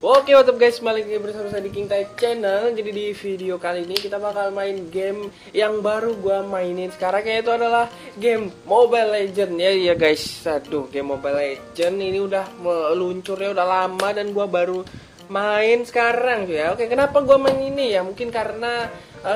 Oke, what's up guys, balik lagi bersama saya di King Tai Channel. Jadi di video kali ini kita bakal main game yang baru gua mainin sekarang, yaitu adalah game Mobile Legends. Ya guys, aduh, game Mobile Legends ini udah meluncurnya udah lama dan gua baru main sekarang cuy ya. Oke, kenapa gua main ini ya? Mungkin karena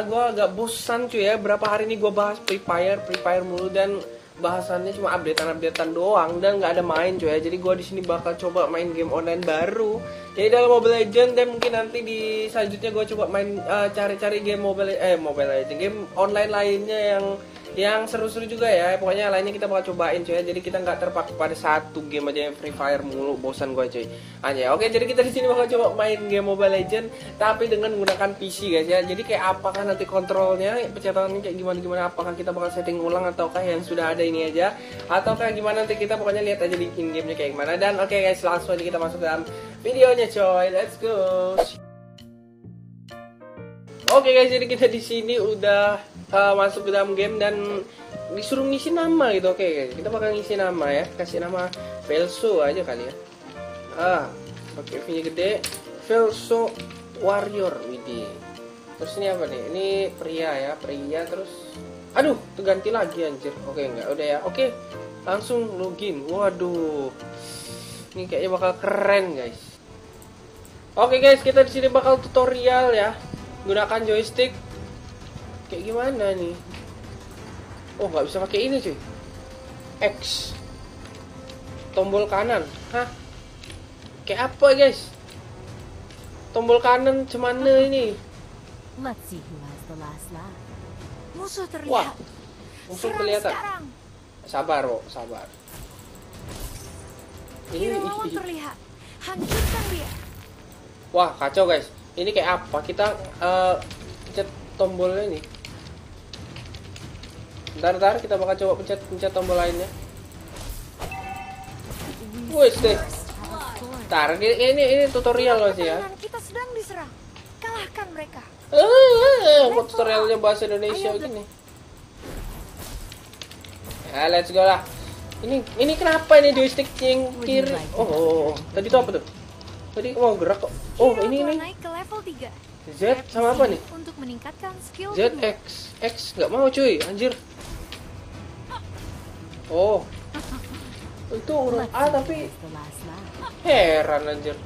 gua agak bosan cuy ya. Berapa hari ini gua bahas Free Fire mulu dan bahasannya cuma updatean doang dan nggak ada main cuy ya. Jadi gua di sini bakal coba main game online baru. Jadi dalam Mobile Legends, dan mungkin nanti di selanjutnya gua coba main cari-cari game Mobile Legends, game online lainnya yang seru-seru juga ya. Pokoknya lainnya kita bakal cobain cuy ya. Jadi kita nggak terpaku pada satu game aja yang Free Fire mulu, bosan gua cuy. Anjay. Oke, jadi kita di sini bakal coba main game Mobile Legends tapi dengan menggunakan PC guys ya. Jadi kayak apakah nanti kontrolnya, pencetannya kayak gimana, apakah kita bakal setting ulang ataukah yang sudah ada ini aja atau kayak gimana, nanti kita pokoknya lihat aja di in-game-nya kayak gimana. Dan oke guys, langsung aja kita masuk dalam videonya coy, let's go. Oke guys, jadi kita di sini udah masuk ke dalam game dan disuruh ngisi nama gitu. Oke guys, kita bakal ngisi nama ya, kasih nama Velso aja kali ya. Oke, V-nya gede, Velso Warrior Widi. Terus ini apa nih? Ini pria ya, pria. Terus aduh, tuh ganti lagi anjir. Oke, enggak, udah ya. Oke, langsung login. Waduh, ini kayaknya bakal keren guys. Oke guys, kita di sini bakal tutorial ya. Gunakan joystick. Kayak gimana nih? Oh, nggak bisa pakai ini cuy. X. Tombol kanan. Hah? Kayak apa guys? Tombol kanan cuman ini. Musuh terlihat. Wah, musuh kelihatan. Sabar, bro, sabar. Ini terlihat. Hancurkan dia. Wah, kacau guys. Ini kayak apa? Kita pencet tombolnya nih. Bentar, kita bakal coba pencet tombol lainnya. Wes deh. Bentar, ini tutorial loh sih ya. Kita sedang diserang. Kalahkan mereka. Tutorialnya bahasa Indonesia gini. Ya, let's go lah. Ini kenapa ini joystick kiri? Oh, tadi tuh apa tuh? Tadi mau gerak kok. Oh, ini naik ke level 3. Z sama apa nih? Untuk meningkatkan skill. Z X enggak mau cuy, anjir. Oh. Itu huruf A tapi heran anjir.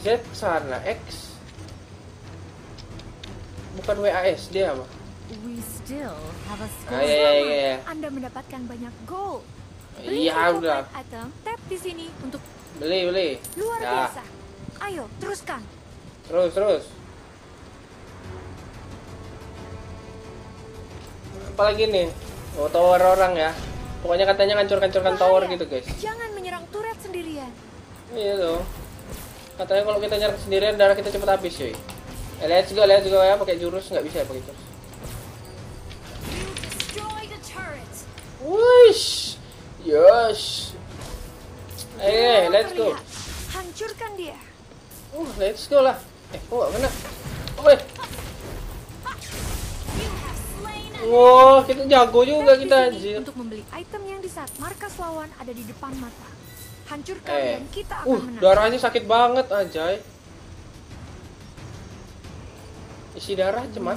Z sana, X. Bukan WAS dia apa? Ah, iya. Anda mendapatkan banyak gold. Iya udah. Tap di sini untuk beli. Luar biasa. Ayo, teruskan. Terus. Apalagi nih? Oh, tower orang ya. Pokoknya katanya ngancur-ngancurkan tower gitu, guys. Jangan menyerang turret sendirian. Iya loh. Katanya kalau kita nyerang sendirian darah kita cepat habis, cuy. Let's go ya, pakai jurus nggak bisa ya pakai jurus. Wush. Yes. Hey, let's go. Hancurkan dia. Let's go lah. Kok enggak kena? Woi. Wah, kita jago juga kita anjir. Untuk membeli item yang di saat markas lawan ada di depan mata. Hancurkan dan kita akan menang. Darahnya sakit banget anjay. Isi darah cuman.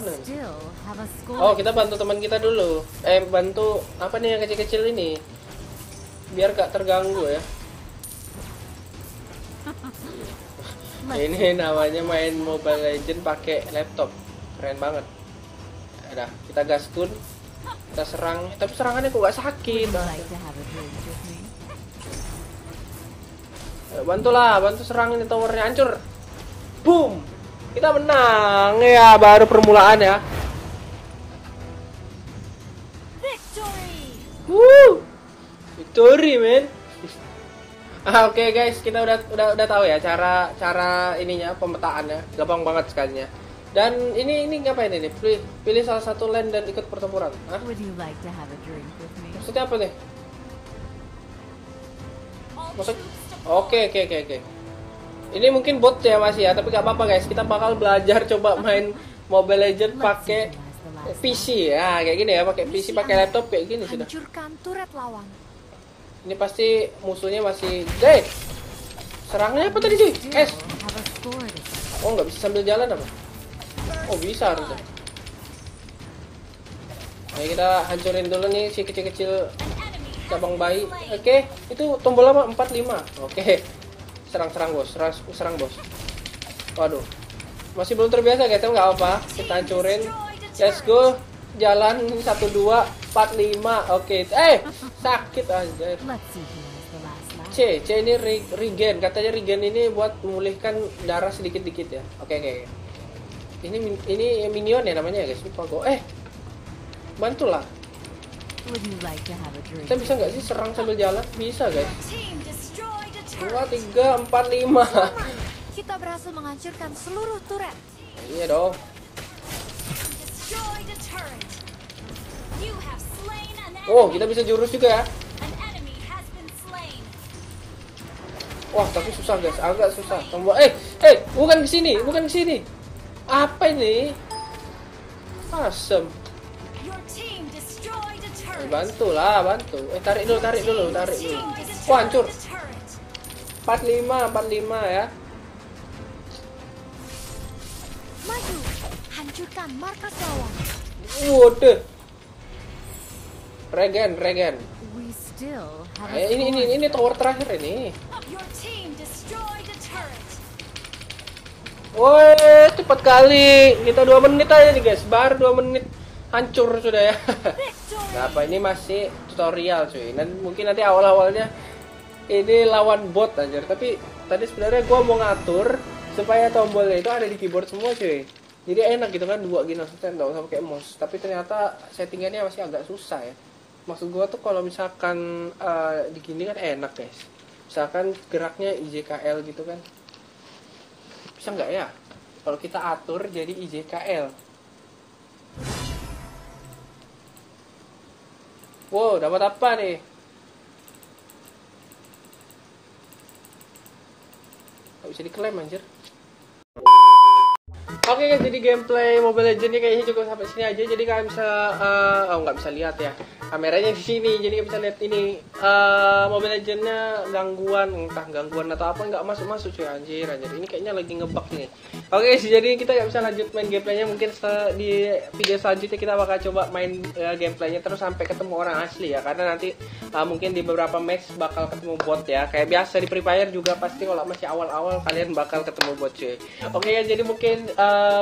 Oh, kita bantu teman kita dulu. Bantu apa nih yang kecil-kecil ini? Biar gak terganggu ya. Ini namanya main Mobile Legends pakai laptop, keren banget. Ada, kita gaskun, kita serang. Tapi serangannya kok gak sakit? Bantulah, bantu serangin towernya, hancur. Boom, kita menang ya, baru permulaan ya. Victory men. Oke guys, kita udah tahu ya cara ininya, pemetaannya gampang banget sekalinya. Dan ini ngapain ini? Pilih salah satu lane dan ikut pertempuran. Hah? Maksudnya apa nih? Oke. Ini mungkin bot ya masih ya, tapi gak apa-apa guys. Kita bakal belajar coba main Mobile Legends pakai PC ya, kayak gini ya, pakai PC, pakai laptop kayak gini sudah. Hancurkan turret lawan. Ini pasti musuhnya masih dead. Serangnya apa tadi cuy? Cash. Oh nggak bisa sambil jalan apa? Oh bisa harusnya. Ayo kita hancurin dulu nih si kecil-kecil cabang bayi. Oke, itu tombol apa? 45. Oke. Serang-serang bos, serang bos. Waduh. Masih belum terbiasa guys, nggak apa-apa. Kita hancurin. Let's go. Jalan 1 2 4 5. Oke. Sakit aja. C ini regen, katanya regen ini buat memulihkan darah sedikit-dikit ya. Oke. Ini minion ya namanya guys. Lupa gua. Bantulah. Kita bisa nggak sih serang sambil jalan? Bisa guys. 2 3 4 5. Kita berhasil menghancurkan seluruh turret. Iya dong. Oh, kita bisa jurus juga ya. Wah, tapi susah guys, agak susah. Tombol. Bukan ke sini, bukan ke sini. Apa ini? Asem. Bantulah, bantu. Tarik dulu. Wah, hancur. 45 ya. Maju, hancurkan markas lawan. Waduh. Regen. Ini tower terakhir ini. Woi, cepat kali. Kita 2 menit aja nih guys. Baru 2 menit hancur sudah ya. Nah, apa ini masih tutorial cuy. Nanti mungkin nanti awal-awalnya ini lawan bot anjir. Tapi tadi sebenarnya gua mau ngatur supaya tombolnya itu ada di keyboard semua cuy. Jadi enak gitu kan, 2 gini maksudnya nggak usah pakai mouse. Tapi ternyata settingannya masih agak susah ya. Maksud gua tuh kalau misalkan di gini kan enak guys. Misalkan geraknya IJKL gitu kan. Bisa nggak ya? Kalau kita atur jadi IJKL. Wow, dapat apa nih? Gak bisa diklaim anjir. Oke guys, jadi gameplay Mobile Legends kayaknya cukup sampai sini aja. Jadi kalian bisa nggak bisa lihat ya. Kameranya di sini, jadi kalian bisa lihat ini Mobile Legends-nya entah gangguan atau apa nggak masuk-masuk cuy anjir. Ini kayaknya lagi ngebug nih. Oke guys, jadi kita nggak bisa lanjut main gameplaynya. Mungkin di video selanjutnya kita bakal coba main gameplaynya terus sampai ketemu orang asli ya. Karena nanti mungkin di beberapa match bakal ketemu bot ya. Kayak biasa di Free Fire juga pasti kalau masih awal-awal kalian bakal ketemu bot cuy. Oke guys, jadi mungkin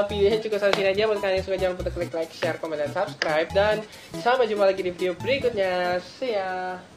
videonya cukup sampai sini aja. Buat kalian yang suka jangan lupa klik like, share, komen, dan subscribe. Dan sampai jumpa lagi di video berikutnya. See ya.